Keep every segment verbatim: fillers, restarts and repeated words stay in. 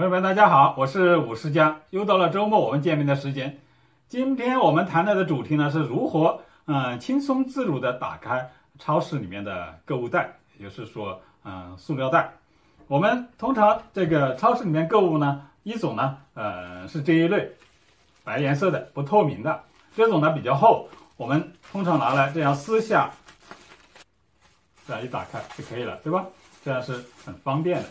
朋友们，大家好，我是武世佳，又到了周末我们见面的时间。今天我们谈到的主题呢是如何嗯、呃、轻松自如的打开超市里面的购物袋，也就是说嗯、呃、塑料袋。我们通常这个超市里面购物呢，一种呢呃是这一类白颜色的不透明的，这种呢比较厚，我们通常拿来这样撕下，这样一打开就可以了，对吧？这样是很方便的。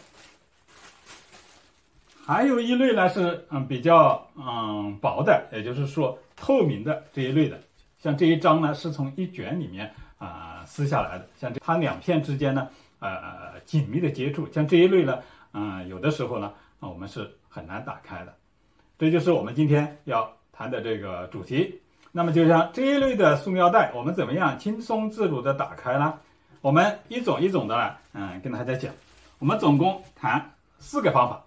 还有一类呢是嗯比较嗯薄的，也就是说透明的这一类的，像这一张呢是从一卷里面啊、呃、撕下来的，像这它两片之间呢呃紧密的接触，像这一类呢嗯、呃、有的时候呢、呃、我们是很难打开的。这就是我们今天要谈的这个主题。那么就像这一类的塑料袋，我们怎么样轻松自如的打开呢？我们一种一种的呢嗯跟大家讲，我们总共谈四个方法。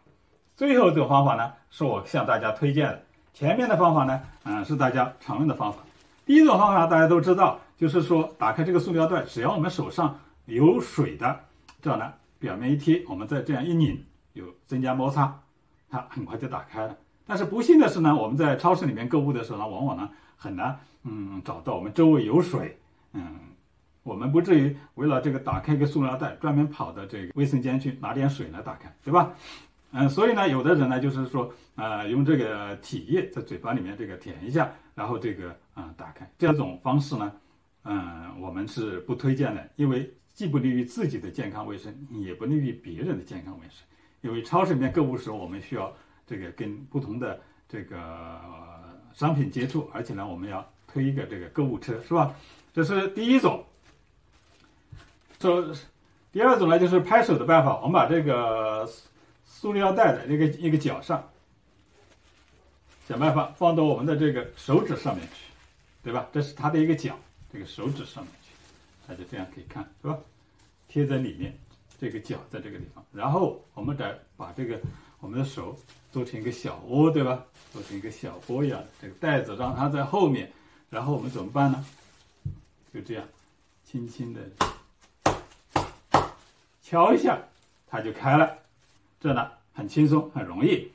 最后这种方法呢，是我向大家推荐的。前面的方法呢，嗯、呃，是大家常用的方法。第一种方法大家都知道，就是说打开这个塑料袋，只要我们手上有水的，这样呢，表面一贴，我们再这样一拧，有增加摩擦，它很快就打开了。但是不幸的是呢，我们在超市里面购物的时候呢，往往呢很难嗯找到我们周围有水，嗯，我们不至于为了这个打开一个塑料袋，专门跑到这个卫生间去拿点水来打开，对吧？嗯，所以呢，有的人呢，就是说，呃，用这个体液在嘴巴里面这个舔一下，然后这个啊、呃、打开，这种方式呢，嗯、呃，我们是不推荐的，因为既不利于自己的健康卫生，也不利于别人的健康卫生。因为超市里面购物时候，我们需要这个跟不同的这个、呃、商品接触，而且呢，我们要推一个这个购物车，是吧？这是第一种。说，第二种呢，就是拍手的办法，我们把这个塑料袋的一个一个角上，想办法放到我们的这个手指上面去，对吧？这是它的一个角，这个手指上面去，大家这样可以看，对吧？贴在里面，这个角在这个地方，然后我们再把这个我们的手做成一个小窝，对吧？做成一个小窝一样，这个袋子让它在后面，然后我们怎么办呢？就这样，轻轻的敲一下，它就开了。这呢很轻松，很容易，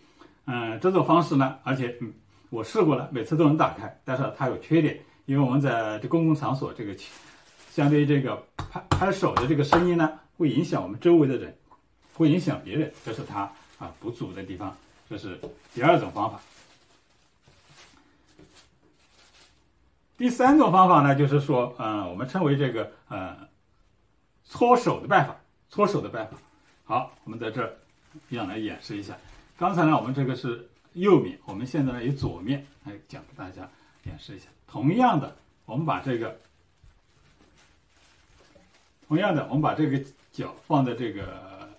嗯，这种方式呢，而且嗯，我试过了，每次都能打开，但是它有缺点，因为我们在这公共场所，这个相对于这个拍拍手的这个声音呢，会影响我们周围的人，会影响别人，这是它啊不足的地方。这是第二种方法。第三种方法呢，就是说，嗯、呃，我们称为这个呃搓手的办法，搓手的办法。好，我们在这儿一样来演示一下。刚才呢，我们这个是右面，我们现在呢以左面来讲给大家演示一下。同样的，我们把这个，同样的，我们把这个脚放在这个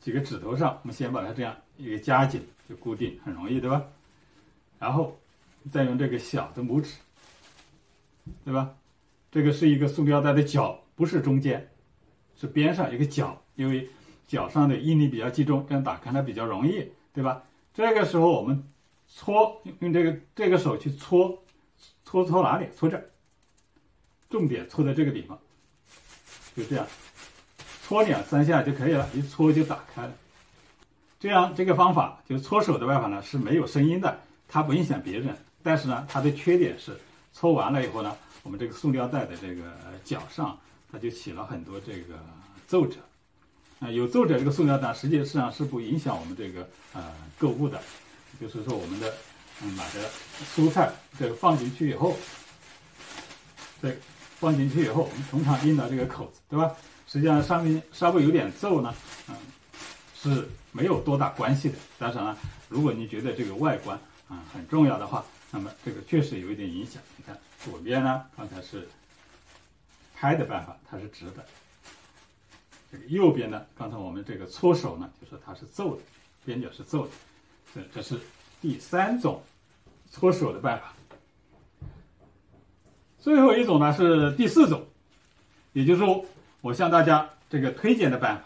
几个指头上，我们先把它这样一个夹紧，就固定，很容易，对吧？然后再用这个小的拇指，对吧？这个是一个塑料袋的角，不是中间。是边上一个角，因为角上的应力比较集中，这样打开它比较容易，对吧？这个时候我们搓，用这个这个手去搓，搓搓哪里？搓这儿，重点搓在这个地方，就这样，搓两三下就可以了，一搓就打开了。这样这个方法就是搓手的办法呢，是没有声音的，它不影响别人，但是呢，它的缺点是搓完了以后呢，我们这个塑料袋的这个角上。它就起了很多这个皱褶，啊、呃，有皱褶这个塑料袋实际上是不影响我们这个呃购物的，就是说我们的嗯买的蔬菜这个放进去以后，对，放进去以后我们通常印到这个口子，对吧？实际上上面稍微有点皱呢，嗯，是没有多大关系的。当然了，如果你觉得这个外观嗯很重要的话，那么这个确实有一点影响。你看左边呢，刚才是。拍的办法，它是直的。这个右边呢，刚才我们这个搓手呢，就是它是皱的，边角是皱的。这这是第三种搓手的办法。最后一种呢是第四种，也就是说我向大家这个推荐的办法。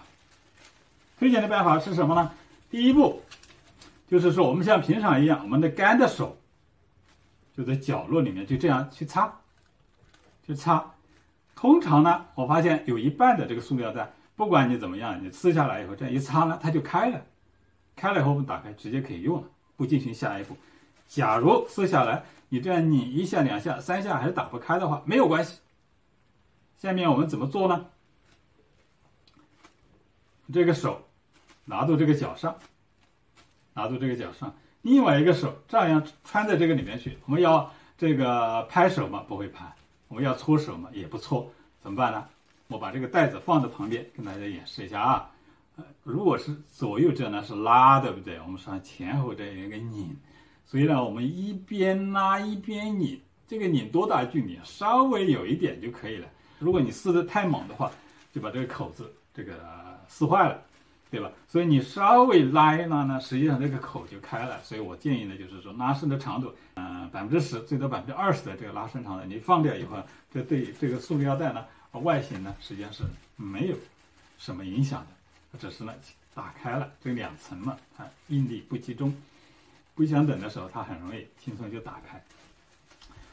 推荐的办法是什么呢？第一步就是说我们像平常一样，我们的干的手就在角落里面就这样去擦，去擦。通常呢，我发现有一半的这个塑料袋不管你怎么样，你撕下来以后，这样一擦呢，它就开了。开了以后我们打开，直接可以用了，不进行下一步。假如撕下来，你这样拧一下、两下、三下还是打不开的话，没有关系。下面我们怎么做呢？这个手拿住这个脚上，拿住这个脚上，另外一个手照样穿在这个里面去。我们要这个拍手嘛，不会拍；我们要搓手嘛，也不搓。怎么办呢？我把这个袋子放在旁边，跟大家演示一下啊。呃，如果是左右这呢是拉，对不对？我们上前后这一个拧，所以呢，我们一边拉一边拧。这个拧多大距离？稍微有一点就可以了。如果你撕得太猛的话，就把这个口子这个撕坏了，对吧？所以你稍微拉一拉呢，实际上这个口就开了。所以我建议呢，就是说拉伸的长度，嗯、呃，百分之十最多百分之二十的这个拉伸长度，你放掉以后，这对这个塑料袋呢外形呢实际上是没有什么影响的，只是呢打开了这两层嘛，它应力不集中，不相等的时候，它很容易轻松就打开。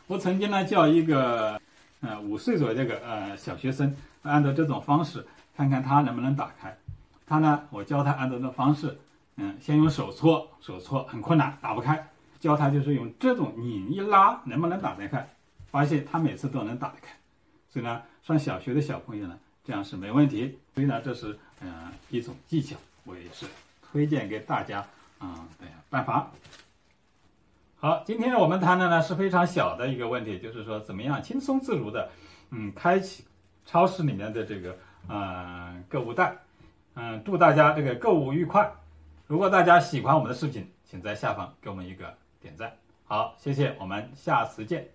我曾经呢叫一个。呃，五岁左右这个呃小学生，按照这种方式看看他能不能打开。他呢，我教他按照这种方式，嗯，先用手搓，手搓很困难，打不开。教他就是用这种拧一拉，能不能打得开？发现他每次都能打得开。所以呢，上小学的小朋友呢，这样是没问题。所以呢，这是嗯、呃、一种技巧，我也是推荐给大家啊的、嗯、办法。好，今天我们谈的呢是非常小的一个问题，就是说怎么样轻松自如的，嗯，开启超市里面的这个呃购物袋，嗯，祝大家这个购物愉快。如果大家喜欢我们的视频，请在下方给我们一个点赞。好，谢谢，我们下次见。